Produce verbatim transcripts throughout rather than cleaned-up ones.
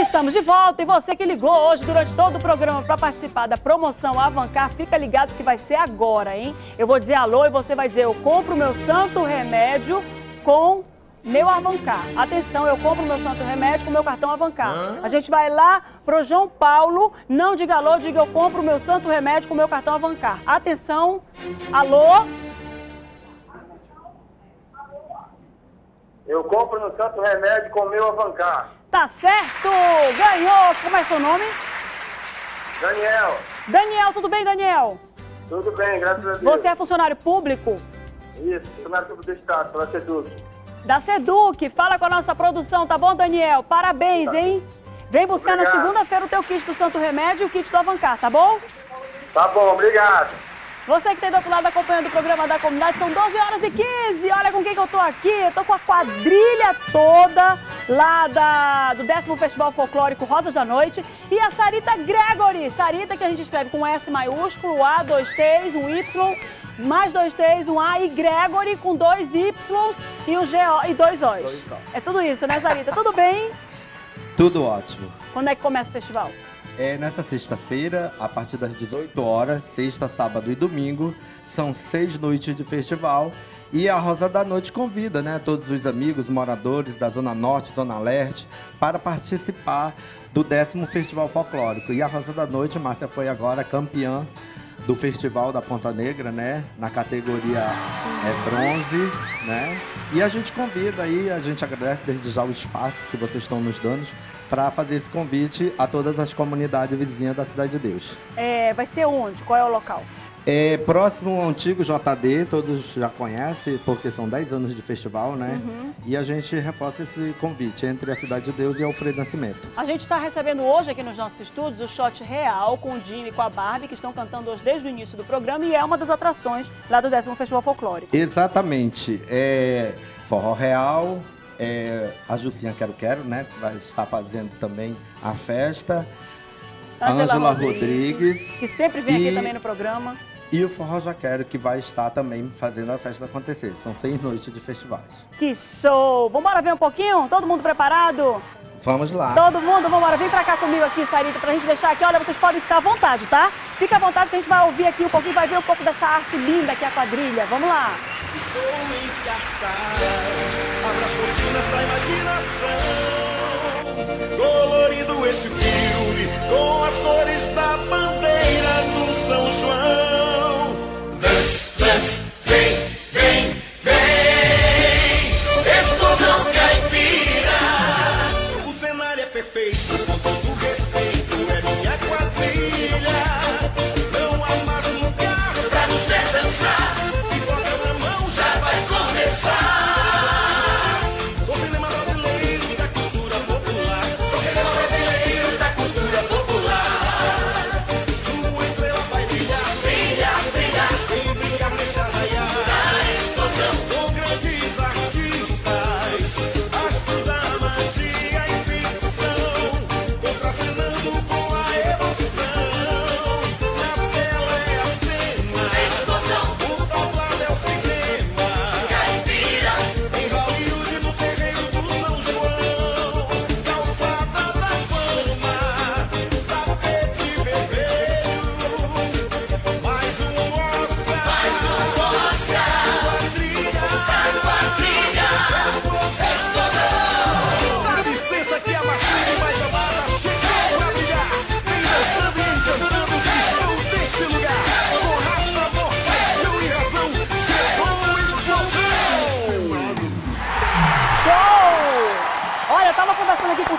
Estamos de volta e você que ligou hoje durante todo o programa para participar da promoção Avancar, fica ligado que vai ser agora, hein? Eu vou dizer alô e você vai dizer, eu compro meu santo remédio com meu Avancar. Atenção, eu compro meu santo remédio com meu cartão Avancar. Hã? A gente vai lá pro João Paulo, não diga alô, diga eu compro meu santo remédio com meu cartão Avancar. Atenção, alô. Eu compro meu santo remédio com meu Avancar. Tá certo, ganhou. Como é seu nome? Daniel. Daniel, tudo bem, Daniel? Tudo bem, graças a Deus. Você é funcionário público? Isso, funcionário público do Estado, pela Seduc. Da Seduc, fala com a nossa produção, tá bom, Daniel? Parabéns, tá. Hein? Vem buscar obrigado. Na segunda-feira o teu kit do Santo Remédio e o kit do Avancar, tá bom? Tá bom, obrigado. Você que tem do outro lado acompanhando o programa da comunidade, são doze horas e quinze. Olha com quem que eu tô aqui. Eu tô com a quadrilha toda lá da, do décimo Festival Folclórico Rosas da Noite. E a Sarita Gregory. Sarita, que a gente escreve com S maiúsculo, A, dois T's, um Y, mais dois T's, um A e Gregory com dois Y's e, um G, o, e dois O's. É tudo isso, né, Sarita? Tudo bem? Tudo ótimo. Quando é que começa o festival? É nessa sexta-feira, a partir das dezoito horas, sexta, sábado e domingo. São seis noites de festival. E a Rosa da Noite convida, né, todos os amigos, moradores da Zona Norte, Zona Leste, para participar do décimo Festival Folclórico. E a Rosa da Noite, Márcia, foi agora campeã do Festival da Ponta Negra, né? Na categoria é, bronze, né? E a gente convida aí, a gente agradece desde já o espaço que vocês estão nos dando para fazer esse convite a todas as comunidades vizinhas da Cidade de Deus. É, vai ser onde? Qual é o local? É próximo ao antigo J D, todos já conhecem, porque são dez anos de festival, né? Uhum. E a gente reforça esse convite entre a Cidade de Deus e Alfredo Nascimento. A gente está recebendo hoje aqui nos nossos estúdios o Shot Real com o Dinho e com a Barbie, que estão cantando hoje desde o início do programa e é uma das atrações lá do décimo Festival Folclórico. Exatamente. É forró real, é a Jusinha Quero Quero, né? Vai estar fazendo também a festa. Ângela Rodrigues, Rodrigues, que sempre vem e... aqui também no programa. E o Forró Já Quero, que vai estar também fazendo a festa acontecer. São seis noites de festivais. Que show! Vambora ver um pouquinho? Todo mundo preparado? Vamos lá. Todo mundo, vambora. Vem pra cá comigo aqui, Sarita, pra gente deixar aqui. Olha, vocês podem ficar à vontade, tá? Fica à vontade que a gente vai ouvir aqui um pouquinho, vai ver um pouco dessa arte linda que é a quadrilha. Vamos lá. Estou em cartaz, abra as cortinas da imaginação, colorido esse filme com as cores da bandeira do São João. Vem, vem, vem, explosão caipira. O cenário é perfeito, com todo respeito, é minha quadrilha. Não há mais lugar pra nos ver dançar. Pipoca na mão, já vai começar. Sou cinema brasileiro da cultura popular. Sou cinema brasileiro da cultura popular. Sua estrela vai brilhar, brilhar, brilhar.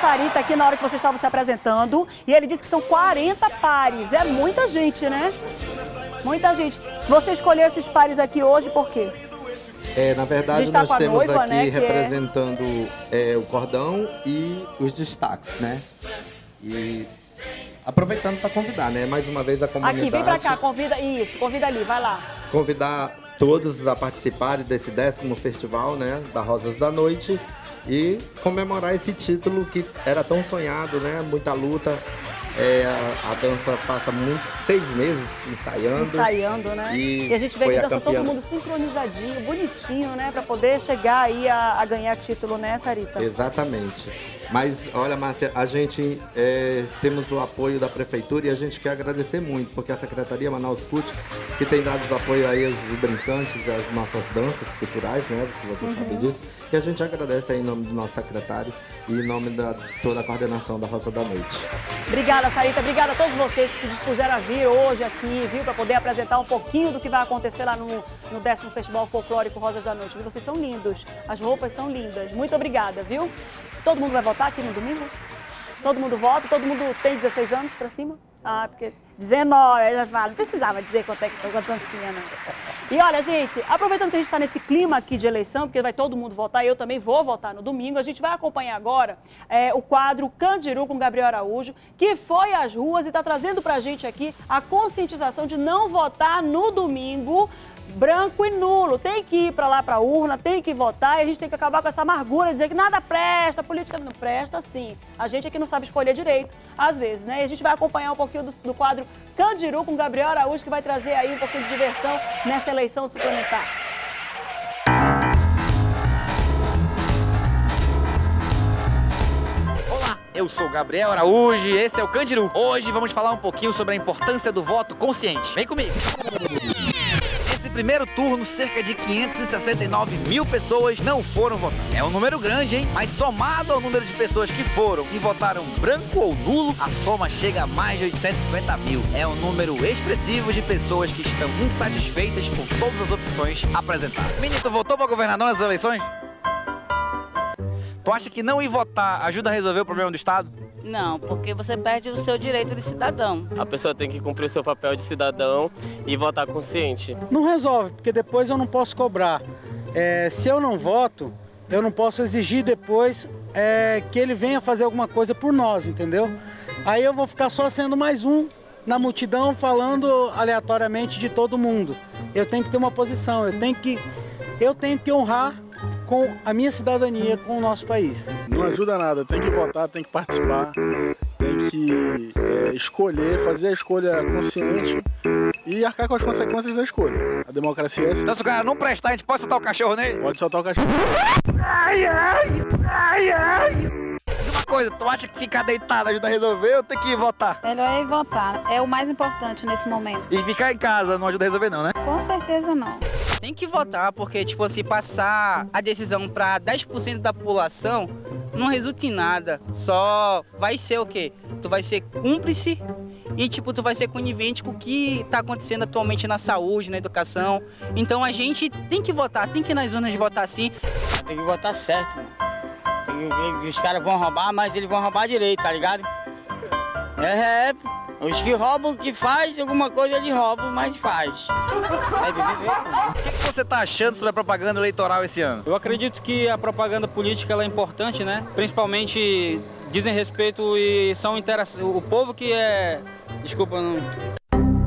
Sarita aqui na hora que vocês estavam se apresentando e ele disse que são quarenta pares, é muita gente, né? Muita gente. Você escolheu esses pares aqui hoje por quê? É, na verdade nós temos noiva, aqui né, representando é... É, o cordão e os destaques, né? E aproveitando para convidar, né? Mais uma vez a comunidade. Aqui, vem para cá, convida, isso, convida ali, vai lá. Convidar todos a participarem desse décimo festival, né? Da Rosas da Noite. E comemorar esse título que era tão sonhado, né? Muita luta. É, a, a dança passa muito, seis meses ensaiando. Ensaiando, né? E, e a gente vê que dança todo mundo sincronizadinho, bonitinho, né? Pra poder chegar aí a, a ganhar título, né, Sarita? Exatamente. Mas, olha, Márcia, a gente é, temos o apoio da Prefeitura e a gente quer agradecer muito, porque a Secretaria Manaus Cult, que tem dado apoio aí aos brincantes, às nossas danças culturais, né, que você uhum. sabe disso, e a gente agradece aí em nome do nosso secretário e em nome da toda a coordenação da Rosa da Noite. Obrigada, Sarita. Obrigada a todos vocês que se dispuseram a vir hoje aqui, viu, para poder apresentar um pouquinho do que vai acontecer lá no, no décimo Festival Folclórico Rosas da Noite. E vocês são lindos, as roupas são lindas. Muito obrigada, viu? Todo mundo vai votar aqui no domingo? Todo mundo vota? Todo mundo tem dezesseis anos pra cima? Ah, porque dezenove, já fala, não precisava dizer quanto é que quantos anos tinha, não. E olha, gente, aproveitando que a gente está nesse clima aqui de eleição, porque vai todo mundo votar, eu também vou votar no domingo, a gente vai acompanhar agora é, o quadro Candiru com Gabriel Araújo, que foi às ruas e está trazendo pra gente aqui a conscientização de não votar no domingo branco e nulo. Tem que ir para lá, para a urna, tem que votar e a gente tem que acabar com essa amargura de dizer que nada presta, a política não presta, sim. A gente aqui não sabe escolher direito, às vezes, né? E a gente vai acompanhar um pouquinho do, do quadro Candiru com Gabriel Araújo, que vai trazer aí um pouquinho de diversão nessa eleição suplementar. Eu sou Gabriel Araújo e esse é o Candiru. Hoje vamos falar um pouquinho sobre a importância do voto consciente. Vem comigo! Primeiro turno, cerca de quinhentas e sessenta e nove mil pessoas não foram votar. É um número grande, hein? Mas somado ao número de pessoas que foram e votaram branco ou nulo, a soma chega a mais de oitocentos e cinquenta mil. É um número expressivo de pessoas que estão insatisfeitas com todas as opções apresentadas. Menino, tu votou pra governador nessas eleições? Tu acha que não ir votar ajuda a resolver o problema do Estado? Não, porque você perde o seu direito de cidadão. A pessoa tem que cumprir o seu papel de cidadão e votar consciente. Não resolve, porque depois eu não posso cobrar. É, se eu não voto, eu não posso exigir depois é, que ele venha fazer alguma coisa por nós, entendeu? Aí eu vou ficar só sendo mais um na multidão, falando aleatoriamente de todo mundo. Eu tenho que ter uma posição, eu tenho que, eu tenho que honrar com a minha cidadania, com o nosso país. Não ajuda nada, tem que votar, tem que participar, tem que é, escolher, fazer a escolha consciente e arcar com as consequências da escolha. A democracia é assim. Então, se o cara não prestar, a gente pode soltar o cachorro nele? Pode soltar o cachorro. Ai, ai, ai, ai. Uma coisa, tu acha que ficar deitado ajuda a resolver ou tem que votar? Melhor é ir votar, é o mais importante nesse momento. E ficar em casa não ajuda a resolver não, né? Com certeza não. Tem que votar, porque, tipo, se passar a decisão para dez por cento da população, não resulta em nada. Só vai ser o quê? Tu vai ser cúmplice e, tipo, tu vai ser conivente com o que tá acontecendo atualmente na saúde, na educação. Então a gente tem que votar, tem que ir nas urnas votar sim. Tem que votar certo, mano. E, e, os caras vão roubar, mas eles vão roubar direito, tá ligado? É, é. Os que roubam, que faz alguma coisa, eles roubam, mas faz. O que você está achando sobre a propaganda eleitoral esse ano? Eu acredito que a propaganda política ela é importante, né? Principalmente dizem respeito e são interação. O povo que é... Desculpa, não...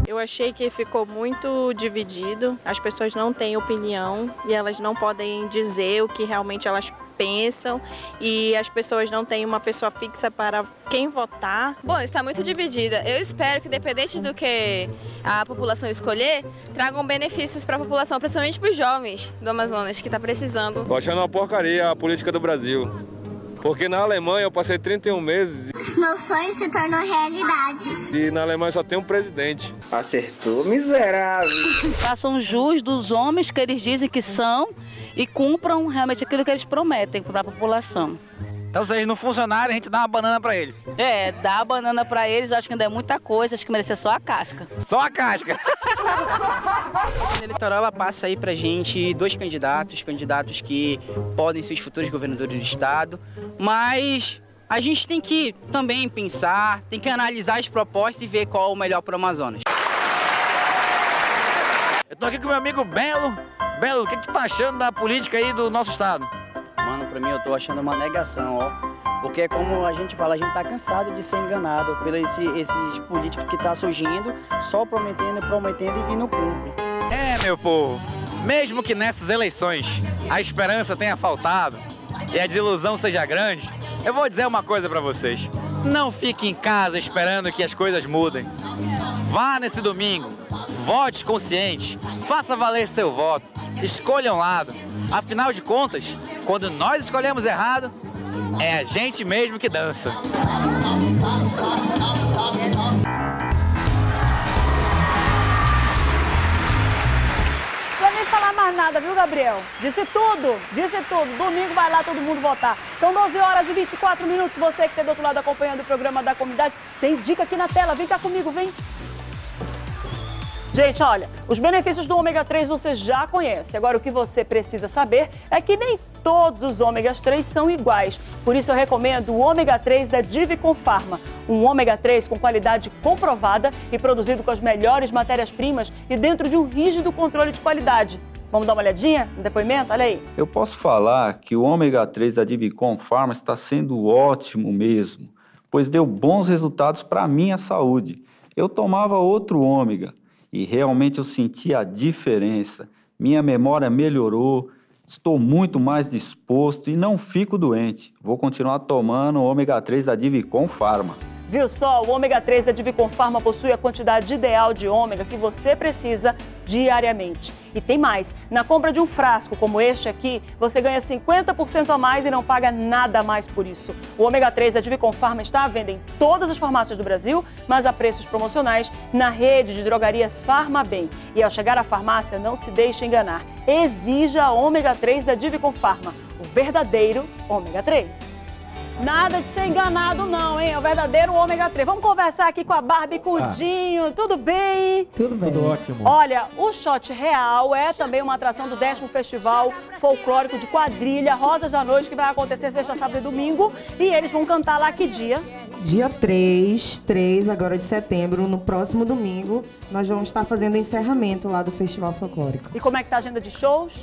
Eu achei que ficou muito dividido. As pessoas não têm opinião e elas não podem dizer o que realmente elas pensam e as pessoas não têm uma pessoa fixa para quem votar. Bom, está muito dividida. Eu espero que, independente do que a população escolher, tragam benefícios para a população, principalmente para os jovens do Amazonas, que está precisando. Estou achando uma porcaria a política do Brasil, porque na Alemanha eu passei trinta e um meses. Meu sonho se tornou realidade. E na Alemanha só tem um presidente. Acertou, miserável. Façam jus dos homens que eles dizem que são e cumpram realmente aquilo que eles prometem para a população. Então, se eles não funcionarem, a gente dá uma banana para eles. É, dá a banana para eles, acho que ainda é muita coisa, acho que merece só a casca. Só a casca! A eleitoral ela passa aí pra gente dois candidatos, candidatos que podem ser os futuros governadores do estado, mas a gente tem que também pensar, tem que analisar as propostas e ver qual é o melhor para o Amazonas. Eu tô aqui com meu amigo Belo. Belo, o que tu tá achando da política aí do nosso estado? Mano, pra mim eu tô achando uma negação, ó. Porque é como a gente fala, a gente tá cansado de ser enganado pelos esse, esses políticos que tá surgindo, só prometendo, prometendo e não cumpre. É, meu povo, mesmo que nessas eleições a esperança tenha faltado e a desilusão seja grande, eu vou dizer uma coisa pra vocês. Não fique em casa esperando que as coisas mudem. Vá nesse domingo, vote consciente, faça valer seu voto, escolha um lado. Afinal de contas, quando nós escolhemos errado, é a gente mesmo que dança. Mais nada, viu, Gabriel? Disse tudo, disse tudo. Domingo vai lá todo mundo votar. São doze horas e vinte e quatro minutos. Você que tá do outro lado acompanhando o programa da comunidade, tem dica aqui na tela. Vem cá comigo, vem. Gente, olha, os benefícios do ômega três você já conhece. Agora, o que você precisa saber é que nem todos os ômegas três são iguais. Por isso, eu recomendo o ômega três da Divicom Pharma. Um ômega três com qualidade comprovada e produzido com as melhores matérias-primas e dentro de um rígido controle de qualidade. Vamos dar uma olhadinha no depoimento? Olha aí. Eu posso falar que o ômega três da Divicom Pharma está sendo ótimo mesmo, pois deu bons resultados para a minha saúde. Eu tomava outro ômega e realmente eu senti a diferença. Minha memória melhorou, estou muito mais disposto e não fico doente. Vou continuar tomando o ômega três da Divicom Pharma. Viu só? O ômega três da Divicom Pharma possui a quantidade ideal de ômega que você precisa diariamente. E tem mais, na compra de um frasco como este aqui, você ganha cinquenta por cento a mais e não paga nada a mais por isso. O ômega três da Divicom Pharma está à venda em todas as farmácias do Brasil, mas a preços promocionais na rede de drogarias Farmabem. E ao chegar à farmácia, não se deixe enganar. Exija ômega três da Divicom Pharma, o verdadeiro ômega três. Nada de ser enganado não, hein? É o verdadeiro ômega três. Vamos conversar aqui com a Barbie e com o Dinho. Tudo bem? Tudo bem. Tudo ótimo. Olha, o Shot Real é também uma atração do décimo Festival Folclórico de Quadrilha Rosas da Noite, que vai acontecer sexta, sábado e domingo. E eles vão cantar lá que dia? Dia três, três agora de setembro, no próximo domingo, nós vamos estar fazendo o encerramento lá do Festival Folclórico. E como é que tá a agenda de shows?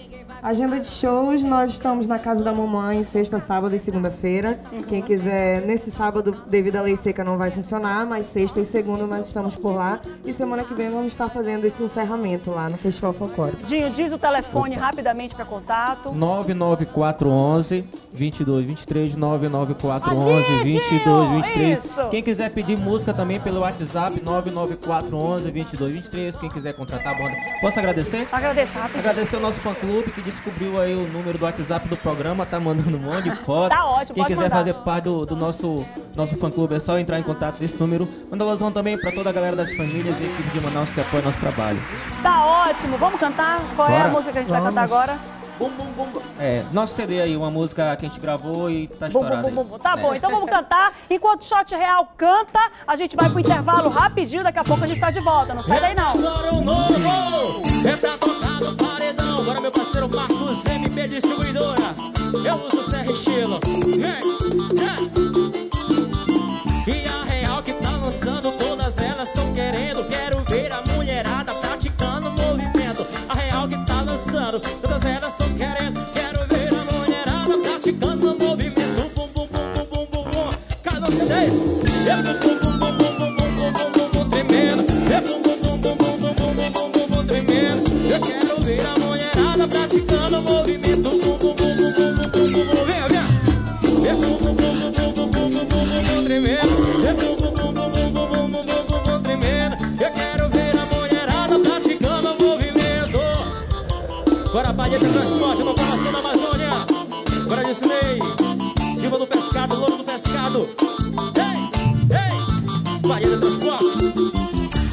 A agenda de shows, nós estamos na Casa da Mamãe, sexta, sábado e segunda-feira. Quem quiser, nesse sábado, devido à lei seca, não vai funcionar, mas sexta e segunda nós estamos por lá. E semana que vem vamos estar fazendo esse encerramento lá no Festival Folclórico. Dinho, diz o telefone Opa. rapidamente para contato. nove nove quatro um um, vinte e dois vinte e três, nove nove quatro um um, vinte e dois vinte e três. Isso. Quem quiser pedir música também pelo WhatsApp, nove nove quatro um um, vinte e dois vinte e três. Quem quiser contratar a banda. Posso agradecer? Agradecer rápido. Agradecer o nosso fã-clube que descobriu aí o número do WhatsApp do programa, tá mandando um monte de fotos. Tá ótimo, Quem quiser mandar. fazer parte do, do nosso, nosso fã-clube é só entrar em contato desse número. Manda alôzão também pra toda a galera das famílias e equipe de Manaus que apoia nosso trabalho. Tá ótimo, vamos cantar? Qual Bora. é a música que a gente vamos. vai cantar agora? Bum, bum, bum, bum. É, nosso C D aí, uma música que a gente gravou e tá estourada. Bum, bum, bum, bum. Tá é. bom, então vamos cantar. Enquanto o Shot Real canta, a gente vai pro intervalo rapidinho, daqui a pouco a gente tá de volta. Não sai daí não. Agora o novo, é pra tocar no paredão. Agora meu parceiro Marcos, M P Distribuidora. Eu uso Serra Estilo. É, é. E a Real que tá lançando, todas elas tão querendo. Quero ver a mulherada praticando o movimento. A Real que tá lançando, todas elas tão querendo. Quero ver a mulherada praticando o movimento. Bum, bum, bum, bum, bum, bum, bum. Cada um de dez. É bum, bum, bum, bum, bum, bum, bum, bum, bum, tremendo. É bum, bum, bum, bum, bum, bum, bum, bum, bum, bum, tremendo. Eu quero ver a mulherada praticando o movimento. Bum, bum, bum, bum, bum, bum, bum, bum, bum. Vem, vem. É bum, bum, bum, bum, bum, bum, bum, bum, bum, bum, tremendo. É bum, bum, bum, bum, bum, bum, bum, bum, bum, bum, tremendo. Eu quero ver a mulherada praticando o movimento. Bora, Bahia, transporte no coração da Amazônia. Bora, Jusinei. Diva do pescado, louro do pescado. Ei, ei. Bahia, transporte.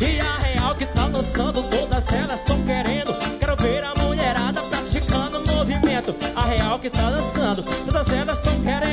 E a Real que tá dançando, todas elas tão querendo. Quero ver a mulherada praticando o movimento. A Real que tá dançando, todas elas tão querendo.